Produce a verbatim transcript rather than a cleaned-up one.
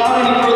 without any